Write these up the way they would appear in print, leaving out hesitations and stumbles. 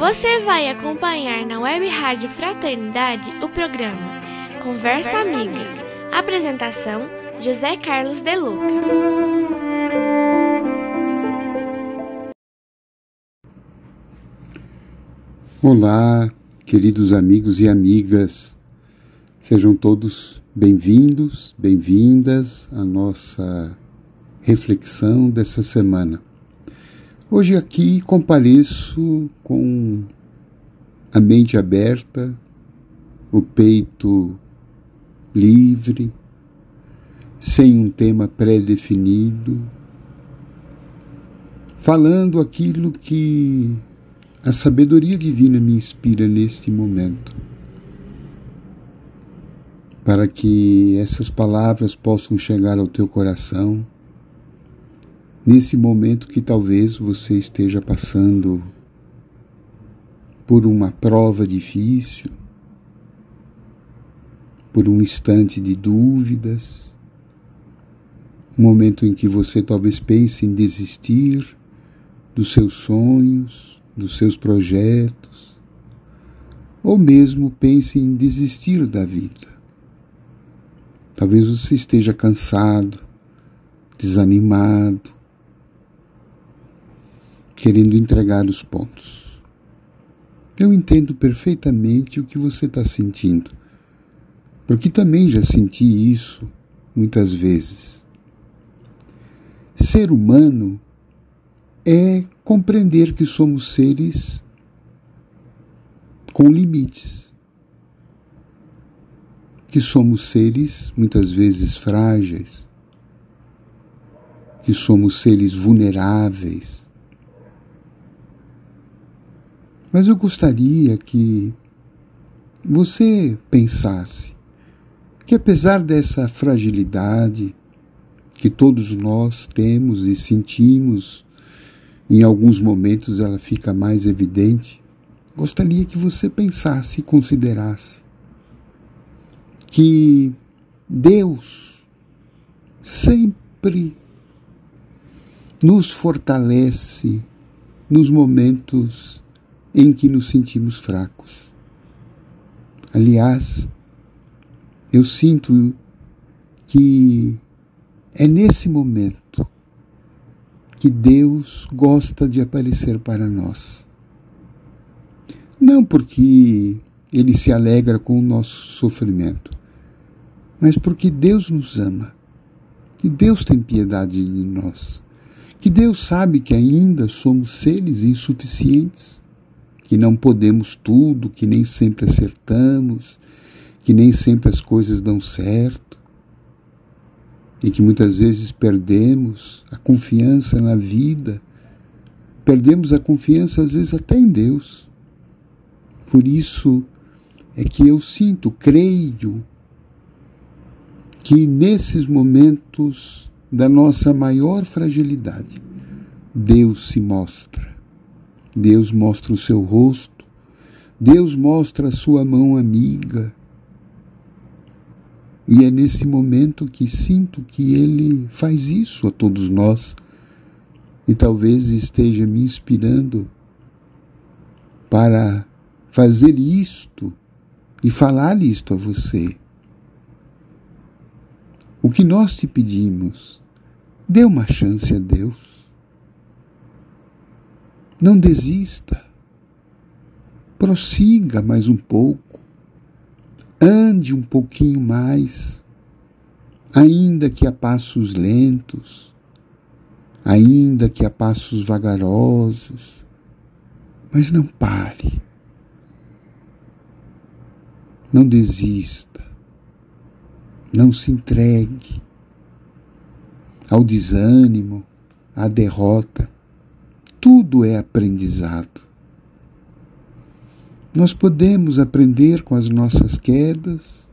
Você vai acompanhar na Web Rádio Fraternidade o programa Conversa Amiga. Apresentação: José Carlos De Lucca. Olá, queridos amigos e amigas. Sejam todos bem-vindos, bem-vindas à nossa reflexão dessa semana. Hoje aqui compareço com a mente aberta, o peito livre, sem um tema pré-definido, falando aquilo que a sabedoria divina me inspira neste momento, para que essas palavras possam chegar ao teu coração, nesse momento que talvez você esteja passando por uma prova difícil, por um instante de dúvidas, um momento em que você talvez pense em desistir dos seus sonhos, dos seus projetos, ou mesmo pense em desistir da vida. Talvez você esteja cansado, desanimado, querendo entregar os pontos. Eu entendo perfeitamente o que você está sentindo, porque também já senti isso muitas vezes. Ser humano é compreender que somos seres com limites, que somos seres muitas vezes frágeis, que somos seres vulneráveis. Mas eu gostaria que você pensasse que, apesar dessa fragilidade que todos nós temos e sentimos, em alguns momentos ela fica mais evidente, gostaria que você pensasse e considerasse que Deus sempre nos fortalece nos momentos em que nos sentimos fracos. Aliás, eu sinto que é nesse momento que Deus gosta de aparecer para nós. Não porque Ele se alegra com o nosso sofrimento, mas porque Deus nos ama, que Deus tem piedade de nós, que Deus sabe que ainda somos seres insuficientes, que não podemos tudo, que nem sempre acertamos, que nem sempre as coisas dão certo, e que muitas vezes perdemos a confiança na vida, perdemos a confiança às vezes até em Deus. Por isso é que eu sinto, creio, que nesses momentos da nossa maior fragilidade, Deus se mostra. Deus mostra o seu rosto, Deus mostra a sua mão amiga. E é nesse momento que sinto que Ele faz isso a todos nós e talvez esteja me inspirando para fazer isto e falar isto a você. O que nós te pedimos, dê uma chance a Deus. Não desista, prossiga mais um pouco, ande um pouquinho mais, ainda que a passos lentos, ainda que a passos vagarosos, mas não pare, não desista, não se entregue ao desânimo, à derrota. Tudo é aprendizado. Nós podemos aprender com as nossas quedas,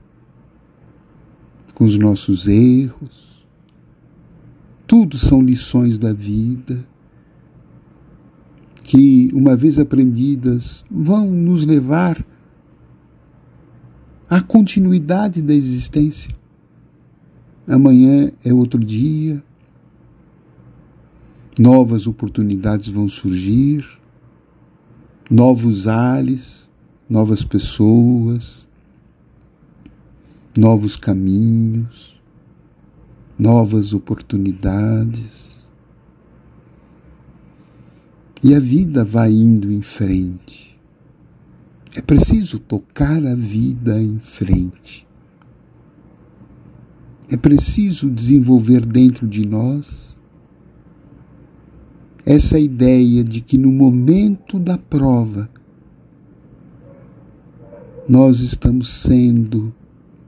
com os nossos erros. Tudo são lições da vida que, uma vez aprendidas, vão nos levar à continuidade da existência. Amanhã é outro dia. Novas oportunidades vão surgir, novos ares, novas pessoas, novos caminhos, novas oportunidades. E a vida vai indo em frente. É preciso tocar a vida em frente. É preciso desenvolver dentro de nós essa ideia de que no momento da prova nós estamos sendo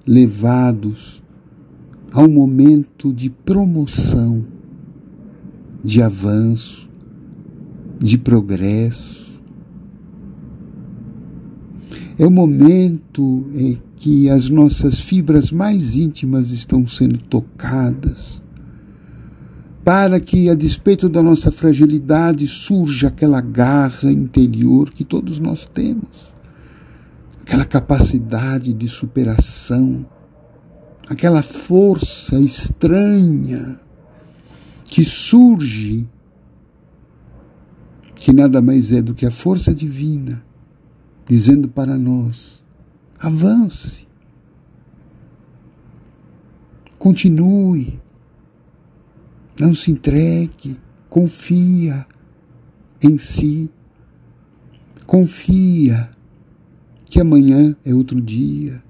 levados a um momento de promoção, de avanço, de progresso. É o momento em que as nossas fibras mais íntimas estão sendo tocadas, para que, a despeito da nossa fragilidade, surja aquela garra interior que todos nós temos, aquela capacidade de superação, aquela força estranha que surge, que nada mais é do que a força divina, dizendo para nós: avance, continue, não se entregue, confia em si, confia que amanhã é outro dia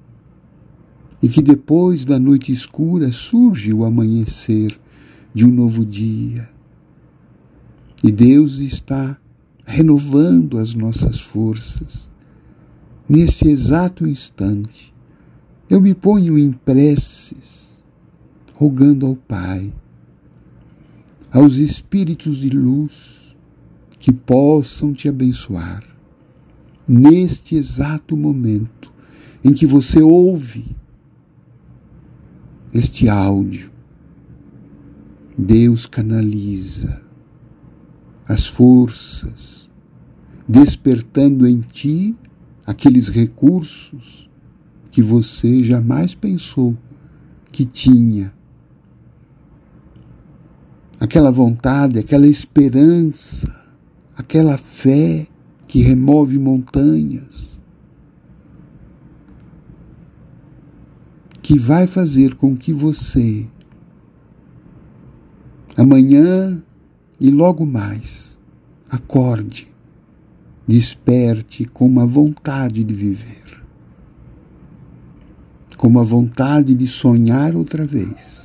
e que depois da noite escura surge o amanhecer de um novo dia. E Deus está renovando as nossas forças. Nesse exato instante, eu me ponho em preces, rogando ao Pai, aos espíritos de luz que possam te abençoar. Neste exato momento em que você ouve este áudio, Deus canaliza as forças, despertando em ti aqueles recursos que você jamais pensou que tinha. Aquela vontade, aquela esperança, aquela fé que remove montanhas, que vai fazer com que você, amanhã e logo mais, acorde, desperte com uma vontade de viver, com uma vontade de sonhar outra vez,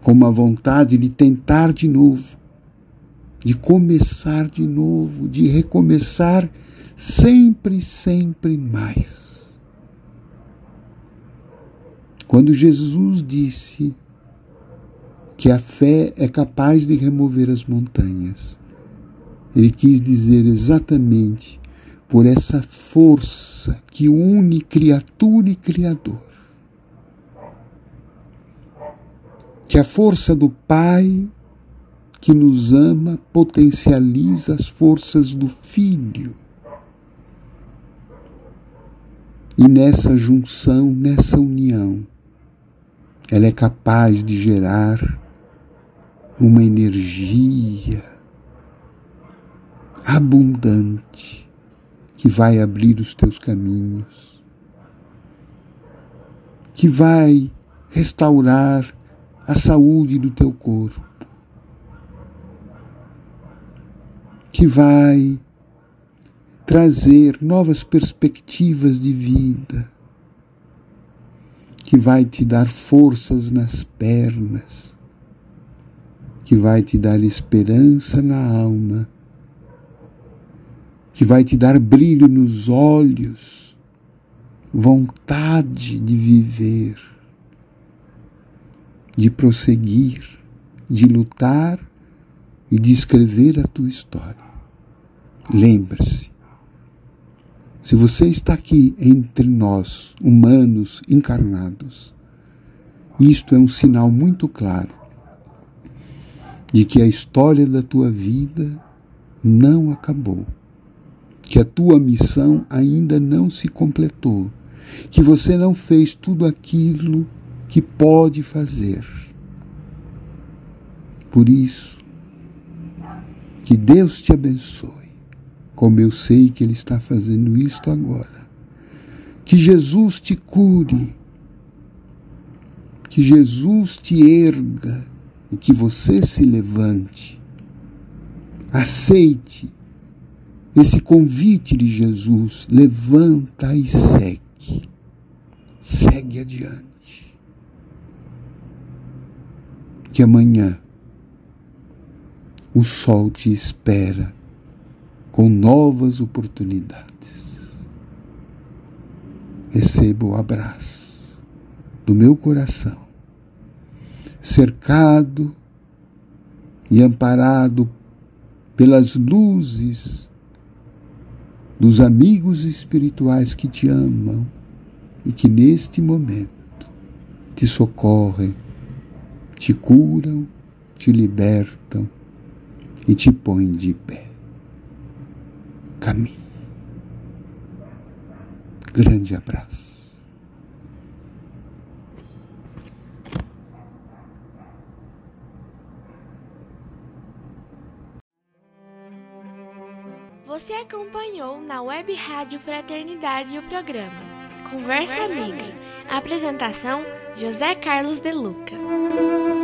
com uma vontade de tentar de novo, de começar de novo, de recomeçar sempre, sempre mais. Quando Jesus disse que a fé é capaz de remover as montanhas, Ele quis dizer exatamente por essa força que une criatura e Criador. Que a força do Pai que nos ama potencializa as forças do Filho. E nessa junção, nessa união, ela é capaz de gerar uma energia abundante que vai abrir os teus caminhos, que vai restaurar a saúde do teu corpo, que vai trazer novas perspectivas de vida, que vai te dar forças nas pernas, que vai te dar esperança na alma, que vai te dar brilho nos olhos, vontade de viver, de prosseguir, de lutar e de escrever a tua história. Lembre-se, se você está aqui entre nós, humanos encarnados, isto é um sinal muito claro de que a história da tua vida não acabou, que a tua missão ainda não se completou, que você não fez tudo aquilo que pode fazer. Por isso, que Deus te abençoe, como eu sei que Ele está fazendo isto agora. Que Jesus te cure, que Jesus te erga e que você se levante. Aceite esse convite de Jesus, levanta e segue. Segue adiante. Que amanhã o sol te espera com novas oportunidades. Receba o abraço do meu coração, cercado e amparado pelas luzes dos amigos espirituais que te amam e que neste momento te socorrem, te curam, te libertam e te põem de pé. Caminhe. Grande abraço. Você acompanhou na Web Rádio Fraternidade o programa Conversa Amiga. Apresentação: José Carlos De Lucca.